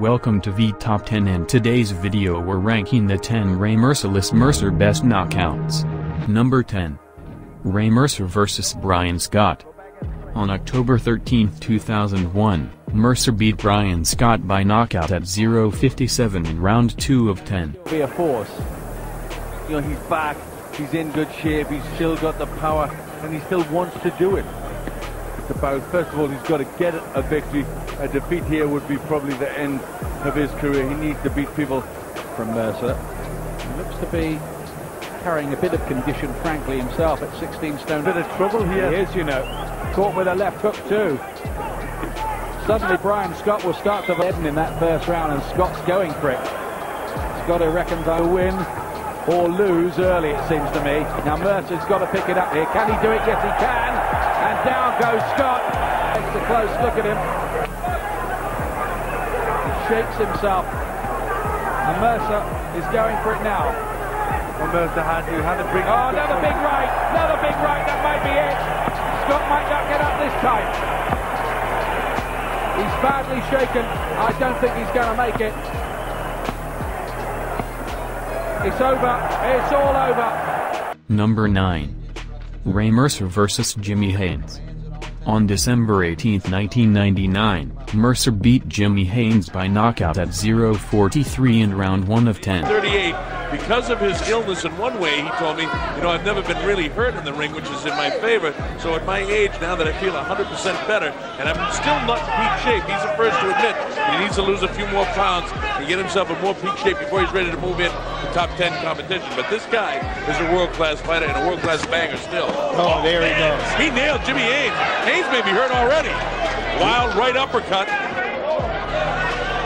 Welcome to the Top 10. In today's video we're ranking the 10 Ray Merciless Mercer best knockouts. Number 10. Ray Mercer vs. Brian Scott. On October 13, 2001, Mercer beat Brian Scott by knockout at 0-57 in round 2 of 10. He'll be a force. You know, he's back, he's in good shape, he's still got the power, and he still wants to do it. It's about, first of all, he's got to get a victory. A defeat here would be probably the end of his career. He needs to beat people. From Mercer, he looks to be carrying a bit of condition, frankly, himself at 16 stone. Bit of trouble here. He is, you know, caught with a left hook too. Suddenly Brian Scott will start to head in that first round, and Scott's going for it. Scott, I reckon, though, win or lose early, it seems to me. Now Mercer's got to pick it up here. Can he do it? Yes, he can. And down goes Scott. Takes a close look at him. He shakes himself. And Mercer is going for it now. Well, Mercer had a big... Oh, another big right. Another big right. That might be it. Scott might not get up this time. He's badly shaken. I don't think he's going to make it. It's over. It's all over. Number 9. Ray Mercer vs. Jimmy Haynes. On December 18, 1999, Mercer beat Jimmy Haynes by knockout at 0-43 in round 1 of 10. 38. Because of his illness, in one way, he told me, you know, I've never been really hurt in the ring, which is in my favor. So at my age, now that I feel 100% better, and I'm still not in peak shape, he's the first to admit he needs to lose a few more pounds and get himself in more peak shape before he's ready to move in top 10 competition. But this guy is a world-class fighter and a world-class banger still. Oh, there he goes. He nailed Jimmy Haynes. Haynes may be hurt already. Wild right uppercut.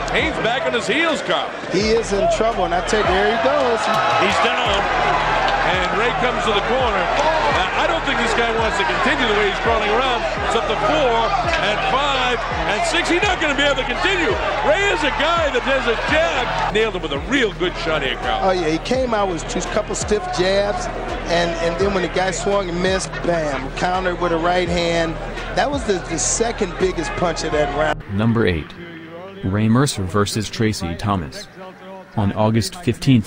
Haynes back on his heels, Carl. He is in trouble, and I take, there he goes. He's down, and Ray comes to the corner. Now, I don't think this guy wants to continue the way he's crawling around. It's up to 4 and 5 and 6. He's not going to be able to continue. Ray is a guy that does a jab. Nailed him with a real good shot here, Carl. Oh, yeah, he came out with just a couple stiff jabs, and then when the guy swung and missed, bam, countered with a right hand. That was the second biggest punch of that round. Number 8. Ray Mercer vs. Tracy Thomas. On August 15,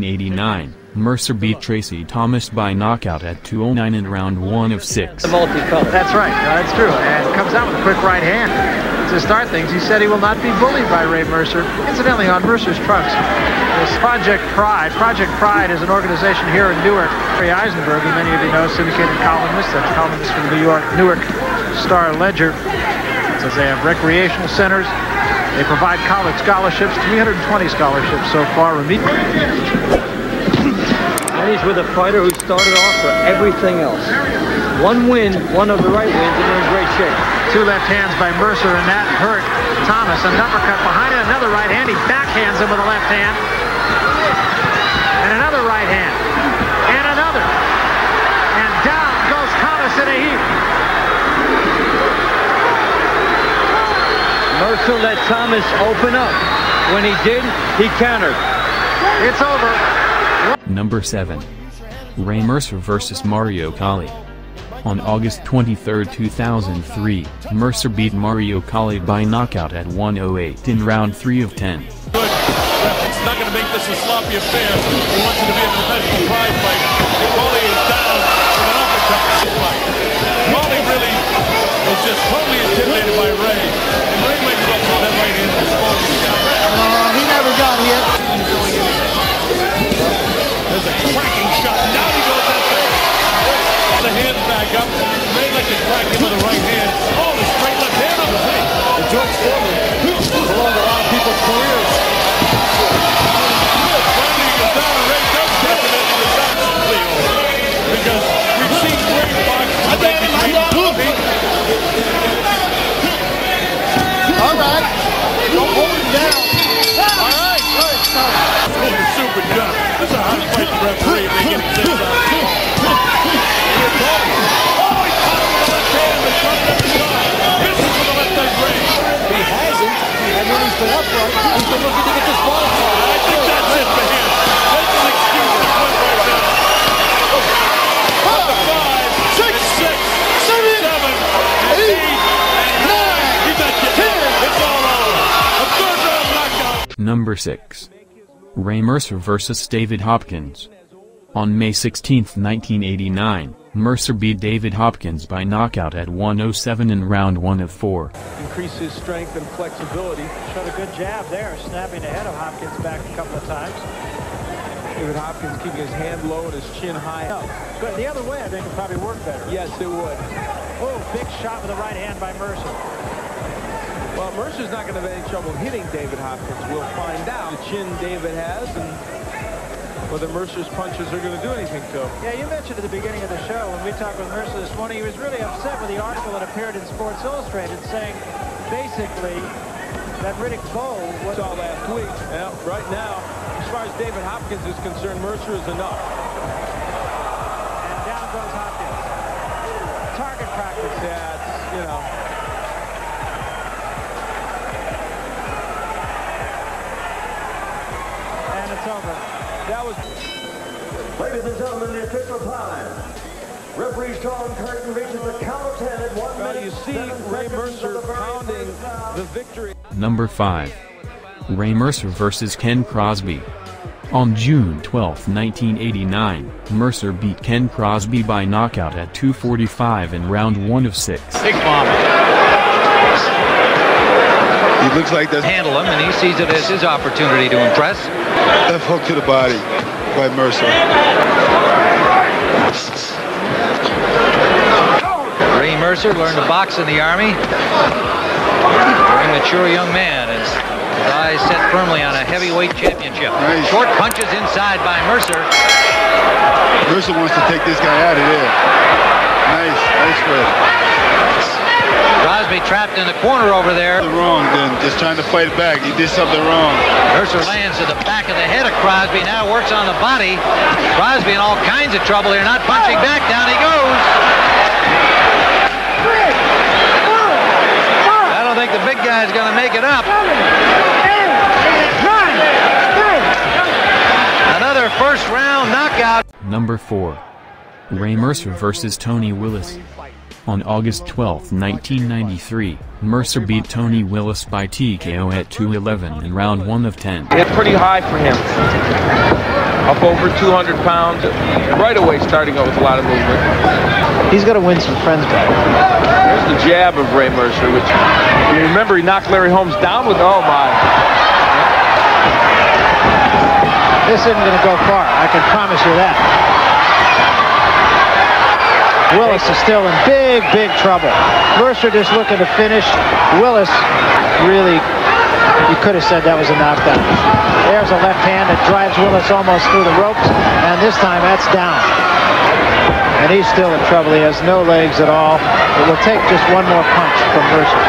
1989, Mercer beat Tracy Thomas by knockout at 2:09 in round 1 of 6. That's right, no, that's true, and comes out with a quick right hand to start things. He said he will not be bullied by Ray Mercer. Incidentally, on Mercer's trunks is Project Pride. Project Pride is an organization here in Newark. Ray Eisenberg, who many of you know, syndicated columnist, that's columnist from New York, Newark Star-Ledger, says they have recreational centers. They provide college scholarships, 320 scholarships so far. And he's with a fighter who started off for everything else. One win, one of the right wins, and they're in great shape. Two left hands by Mercer, and that hurt Thomas. An uppercut behind it, another right hand. He backhands him with a left hand. And another right hand. And another. And down goes Thomas in a heap. Mercer let Thomas open up. When he did, he countered. It's over. Number 7. Ray Mercer vs. Mario Kali. On August 23, 2003, Mercer beat Mario Kali by knockout at 1:08 in round 3 of 10. It's not going to make this a sloppy affair. He wants it to be a professional pride fight. Kali is down with an uppercut fight. Kali really was just totally intimidated by Ray. He never got hit. There's a cracking shot. Now he goes that way. The hands back up. Ray like to crack him with the right hand. Oh, the straight left hand on the thing. And George Foreman, along a lot of people's careers. Finally, he goes down and Ray does catch him into the back of the field. Because we've seen great boxing. I think he's made a movie. All right. Don't hold him down. All right. Super job. That's a hot fight for referee. They get it down. Oh, he caught him with the left hand. The shot left side. Misses with the left hand ring. He hasn't. And when he's been upright, he's been looking to get this ball. I think that's it for him. That's an excuse for him right now. Number 5, 6, 7, 8. It's all over. A third round knockdown. Number 6. Ray Mercer vs. David Hopkins. On May 16, 1989, Mercer beat David Hopkins by knockout at 107 in round 1 of 4. Increase his strength and flexibility. Showed a good jab there, snapping ahead of Hopkins back a couple of times. David Hopkins keeping his hand low and his chin high up. But the other way, I think, would probably work better. Yes, it would. Oh, big shot with the right hand by Mercer. Well, Mercer's not going to have any trouble hitting David Hopkins. We'll find out the chin David has and whether Mercer's punches are going to do anything to him. Yeah, you mentioned at the beginning of the show when we talked with Mercer this morning, he was really upset with the article that appeared in Sports Illustrated saying basically that Riddick Bowe was all last week. Yeah, right now, as far as David Hopkins is concerned, Mercer is enough. And down goes Hopkins. Target practice. Yeah, it's, you know. Over. That was... Ladies and gentlemen, the official time. Referee Sean Curtin reaches the count of 10 at 1 minute. You see Ray Mercer pounding the victory. Number 5. Ray Mercer versus Ken Crosby. On June 12, 1989, Mercer beat Ken Crosby by knockout at 2:45 in round 1 of 6. Big bomb. He looks like that's... Handle him, and he sees it as his opportunity to impress. Left hook to the body by Mercer. Ray Mercer learned to box in the Army. A very mature young man, as his eyes set firmly on a heavyweight championship. Nice. Short punches inside by Mercer. Mercer wants to take this guy out of here. Nice, nice work. Crosby trapped in the corner over there. Wrong, then just trying to fight back. He did something wrong. Mercer lands to the back of the head of Crosby. Now works on the body. Crosby in all kinds of trouble here. Not punching back. Down he goes. I don't think the big guy's going to make it up. Another first round knockout. Number 4. Ray Mercer versus Tony Willis. On August 12, 1993, Mercer beat Tony Willis by TKO at 2:11 in round 1 of 10. It's pretty high for him. Up over 200 pounds, right away starting out with a lot of movement. He's got to win some friends back. Here's the jab of Ray Mercer, which, you remember, he knocked Larry Holmes down with, oh my. This isn't going to go far, I can promise you that. Willis is still in big, big trouble. Mercer just looking to finish. Willis, really, you could have said that was a knockdown. There's a left hand that drives Willis almost through the ropes, and this time that's down. And he's still in trouble. He has no legs at all. It will take just one more punch from Mercer.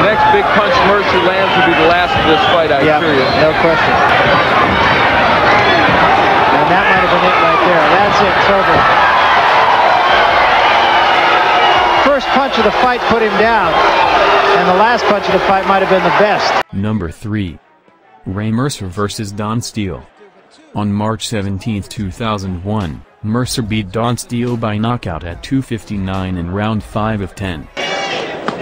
The next big punch Mercer lands will be the last of this fight, I assure you. No question. And that might have been it right there. That's it. It's over. First punch of the fight put him down. And the last punch of the fight might have been the best. Number 3. Ray Mercer versus Don Steele. On March 17, 2001, Mercer beat Don Steele by knockout at 2:59 in round 5 of 10. That's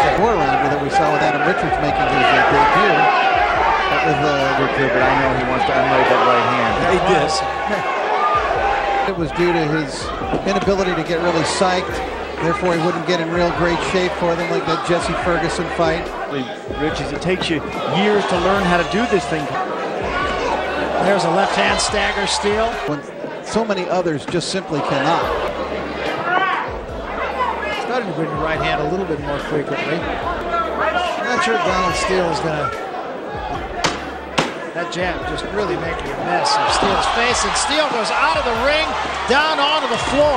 that four-rounder that we saw with Adam Richards making his debut. With but I know he wants to unload that right hand. He did. It was due to his inability to get really psyched. Therefore, he wouldn't get in real great shape for them, like that Jesse Ferguson fight. Richards, it takes you years to learn how to do this thing. There's a left-hand stagger steal. When so many others just simply cannot. Starting to bring the right hand a little bit more frequently. I'm not sure Don Steele is going to... That jab just really making a mess of Steele's face, and Steele goes out of the ring, down onto the floor.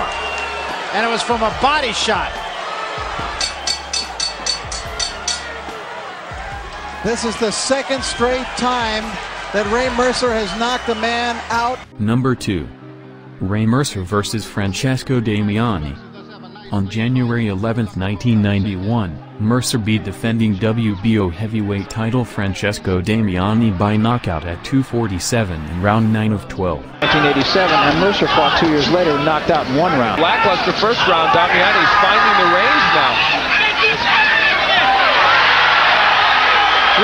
And it was from a body shot. This is the second straight time that Ray Mercer has knocked a man out. Number 2. Ray Mercer versus Francesco Damiani. On January 11, 1991, Mercer beat defending WBO heavyweight title Francesco Damiani by knockout at 2:47 in round 9 of 12. 1987, and Mercer fought 2 years later and knocked out in one round. Lackluster first round, Damiani's finding the range now.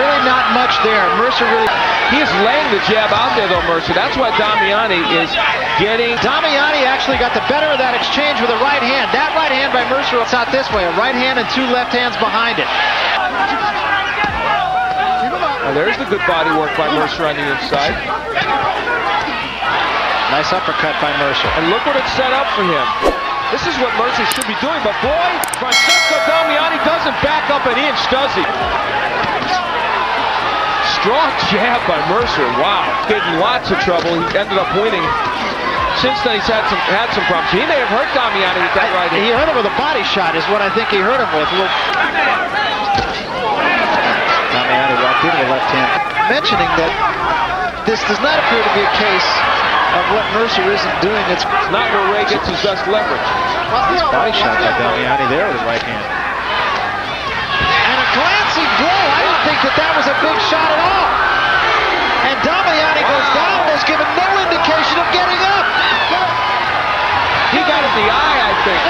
Really not much there. Mercer really... He is laying the jab out there, though, Mercer. That's why Damiani is getting... Damiani actually got the better of that exchange with a right hand. That right hand by Mercer was out this way. A right hand and two left hands behind it. Now, there's the good body work by Mercer on the inside. Nice uppercut by Mercer. And look what it set up for him. This is what Mercer should be doing, but boy, Francesco Damiani doesn't back up an inch, does he? Strong jab by Mercer, wow. Getting lots of trouble, he ended up winning. Since then, he's had some problems. He may have hurt Damiani with that right hand. He hurt him with a body shot is what I think he hurt him with. Damiani walked into the left hand. Mentioning that this does not appear to be a case of what Mercer isn't doing. It's not where Ray gets his best leverage. Nice body shot by Damiani there with his right hand. And a glancing blow. I didn't think that that was a big shot at all. And Damiani goes down and has given no indication of getting up. He got in the eye, I think.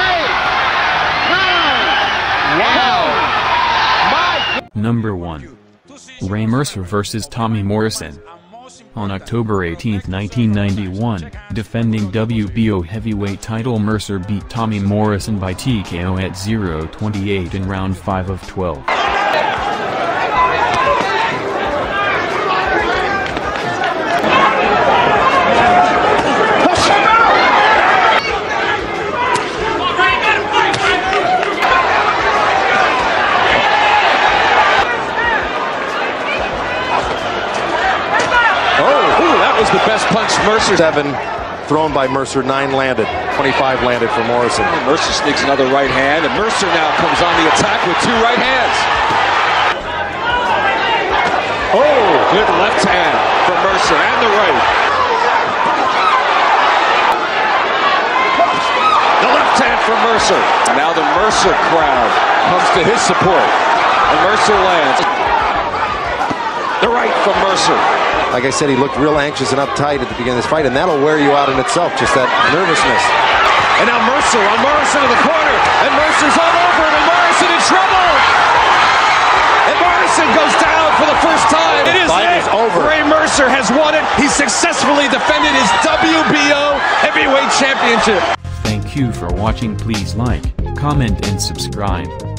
Hey. Wow. Number 1. Ray Mercer versus Tommy Morrison. On October 18, 1991, defending WBO heavyweight title Mercer beat Tommy Morrison by TKO at 0-28 in round 5 of 12. The best punch Mercer. 7 thrown by Mercer, 9 landed, 25 landed for Morrison. And Mercer sneaks another right hand, and Mercer now comes on the attack with 2 right hands. Oh, good left hand from Mercer and the right. The left hand from Mercer. Now the Mercer crowd comes to his support, and Mercer lands. The right from Mercer. Like I said, he looked real anxious and uptight at the beginning of this fight, and that'll wear you out in itself, just that nervousness. And now Mercer on Morrison in the corner, and Mercer's all over him, and Morrison in trouble! And Morrison goes down for the first time. It is it. Is over. Ray Mercer has won it. He successfully defended his WBO Heavyweight Championship. Thank you for watching. Please like, comment, and subscribe.